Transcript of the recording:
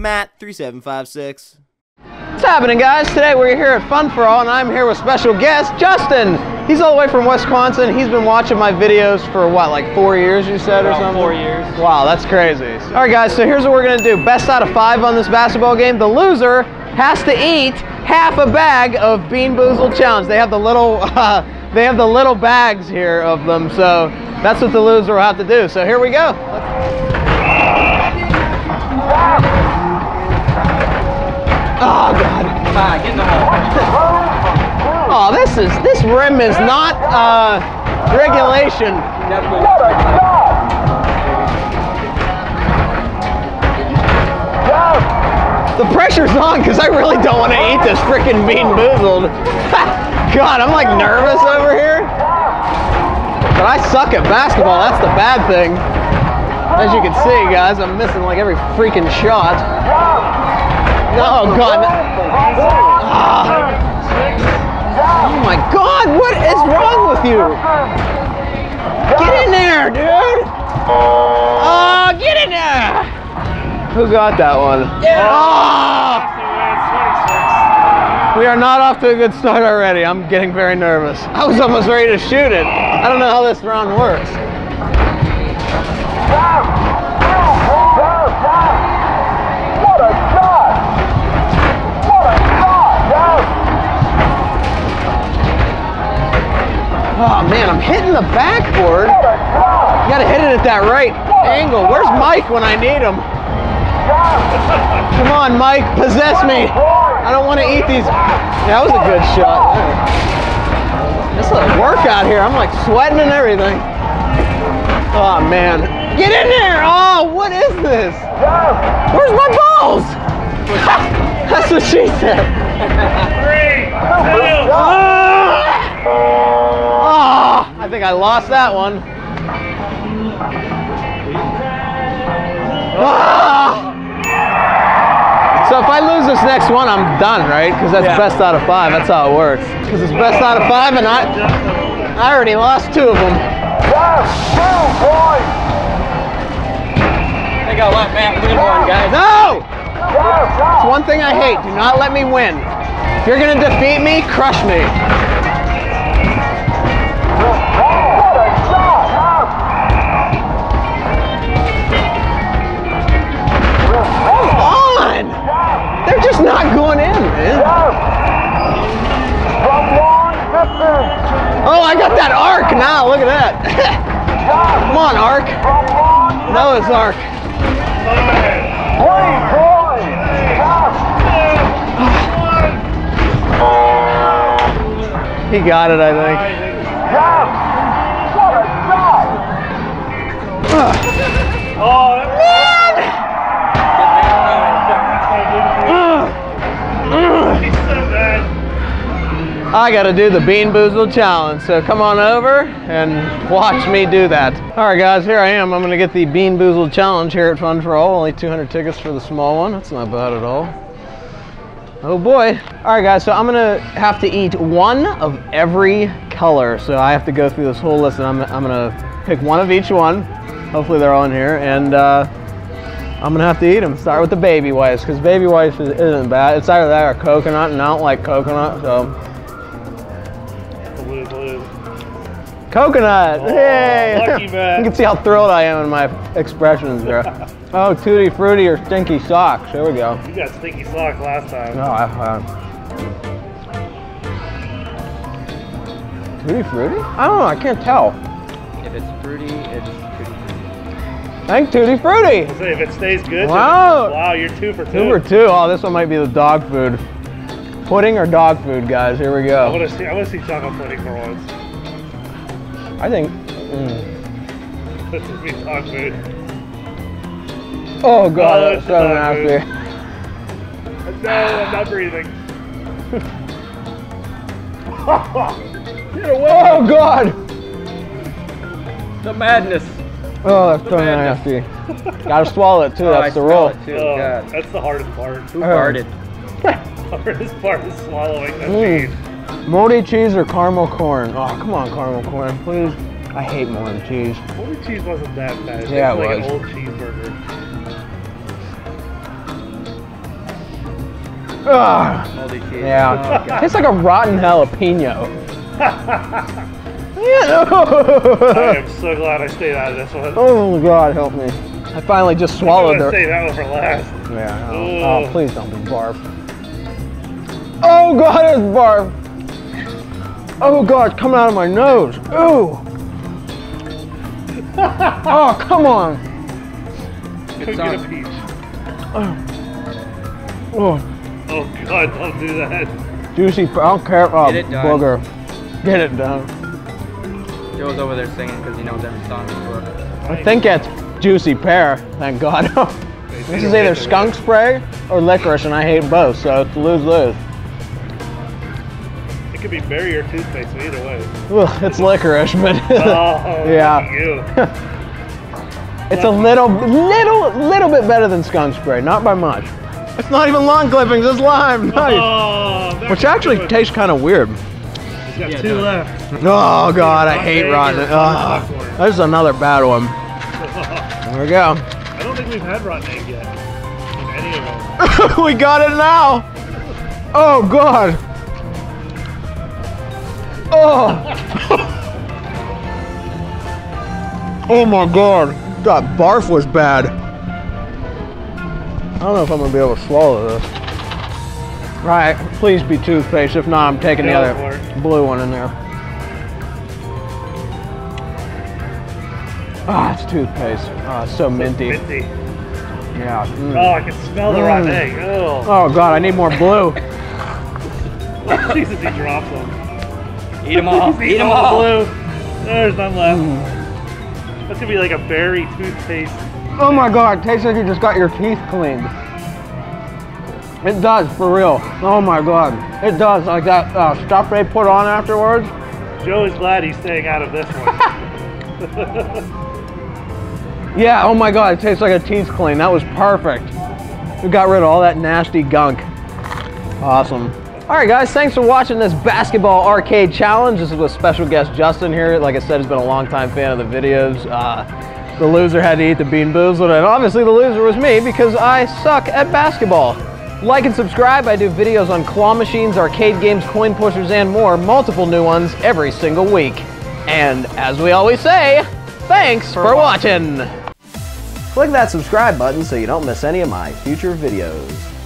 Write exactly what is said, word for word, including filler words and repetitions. Matt three seven five six. What's happening, guys? Today we're here at Fun for All, and I'm here with special guest Justin. He's all the way from Wisconsin. He's been watching my videos for what, like four years you said, or something? Four years. Wow, that's crazy. All right, guys, so here's what we're gonna do. Best out of five on this basketball game. The loser has to eat half a bag of Bean Boozled Challenge. They have the little, uh, they have the little bags here of them. So that's what the loser will have to do. So here we go. Oh God! Ah, get in the hole. Oh, this is this rim is not uh, regulation. The pressure's on because I really don't want to eat this freaking Bean Boozled. God, I'm like nervous over here. But I suck at basketball. That's the bad thing. As you can see, guys, I'm missing like every freaking shot. Oh God! Oh. Oh my God! What is wrong with you? Get in there, dude! Oh, get in there! Who got that one? Oh. We are not off to a good start already. I'm getting very nervous. I was almost ready to shoot it. I don't know how this round works. Oh man, I'm hitting the backboard. You gotta hit it at that right angle. Where's Mike when I need him? Come on, Mike, possess me. I don't want to eat these. That was a good shot. This is a workout here. I'm like sweating and everything. Oh man, get in there. Oh, what is this? Where's my balls? That's what she said. Three, two, oh! I think I lost that one. Ah! So if I lose this next one, I'm done, right? Because that's yeah. Best out of five. That's how it works. Because it's best out of five, and I, I already lost two of them. Yes, two, boys. I think I'll let Matt win one, guys. No! It's one thing I hate. Do not let me win. If you're gonna defeat me, crush me. Not going in, man. Oh, I got that arc now. Look at that. Come on, arc. No, it's arc. He got it, I think. Oh, man. I gotta do the Bean Boozled Challenge, so come on over and watch me do that. All right, guys, here I am. I'm gonna get the Bean Boozled Challenge here at Fun for All. Only two hundred tickets for the small one. That's not bad at all. Oh boy. All right, guys, so I'm gonna have to eat one of every color. So I have to go through this whole list, and I'm, I'm gonna pick one of each one. Hopefully they're all in here, and uh, I'm gonna have to eat them. Start with the baby wipes, because baby wipes isn't bad. It's either that or coconut, and I don't like coconut, so. Coconut! Oh, hey! Lucky man. You can see how thrilled I am in my expressions there. Oh, Tutti Frutti or stinky socks. Here we go. You got stinky sock last time. No, I uh, Tutti Frutti? I don't know. I can't tell. If it's fruity, it's Tutti Frutti. I think Tutti Frutti. I'll say if it stays good. Wow! Wow, you're two for two. Two for two. Oh, this one might be the dog food. Pudding or dog food, guys. Here we go. I want to see. I want to see chocolate pudding for once. I think. Mm. This is me dog food. Oh God, oh, that's so nasty. No, I'm not breathing. Get away! Oh God! The madness. Oh, that's the so madness. Nasty. Gotta swallow it too. Oh, that's I the rule. Too. Oh, God. That's the hardest part. Who farted? The hardest part is swallowing that mm. Feed. Moldy cheese or caramel corn? Oh, come on, caramel corn, please. I hate moldy cheese. Moldy cheese wasn't that bad. It yeah, it was. Like an old cheeseburger. Ugh. Yeah. Oh, tastes like a rotten jalapeno. I am so glad I stayed out of this one. Oh God, help me! I finally just swallowed it. I saved that one for last. Yeah. Oh, oh, please don't be barf. Oh God, it's barf. Oh God, it's coming out of my nose. Ooh. Oh, come on. Couldn't get a peach. Oh. Oh. Oh God, don't do that. Juicy, I don't care about booger. Get it done. Joe's over there singing because he knows every song before. I think that's Juicy Pear, thank God. This is either skunk spray or licorice, and I hate both, so it's lose-lose. It could be berry or toothpaste, but either way. Ugh, it's licorice, but oh, yeah. You. It's a little, little, little bit better than skunk spray, not by much. It's not even lawn clippings, it's lime, nice. Oh, which actually good. Tastes kind of weird. He's got yeah, two no. left. Oh God, I hate rotten. Oh, this is another bad one. There we go. I don't think we've had rotten egg yet. Any of them. We got it now. Oh God. Oh. Oh my God. That barf was bad. I don't know if I'm gonna be able to swallow this. Right, please be toothpaste. If not, I'm taking the other blue one in there. Ah, it's toothpaste. Ah, it's so minty. Minty. Yeah. Mm. Oh, I can smell the rotten mm. egg. Ew. Oh God, I need more blue. Jesus, he dropped them. Eat them all. Eat them all. Blue. There's none left. Mm. That's gonna be like a berry toothpaste. Oh my God, tastes like you just got your teeth cleaned. It does, for real. Oh my God, it does. Like that uh, stuff they put on afterwards. Joe is glad he's staying out of this one. Yeah, oh my God, it tastes like a teeth clean. That was perfect. We got rid of all that nasty gunk. Awesome. All right, guys, thanks for watching this basketball arcade challenge. This is with special guest Justin here. Like I said, he's been a longtime fan of the videos. Uh, the loser had to eat the Bean Boozled, and obviously the loser was me because I suck at basketball. Like and subscribe. I do videos on claw machines, arcade games, coin pushers, and more. Multiple new ones every single week. And as we always say, thanks for watching. Click that subscribe button so you don't miss any of my future videos.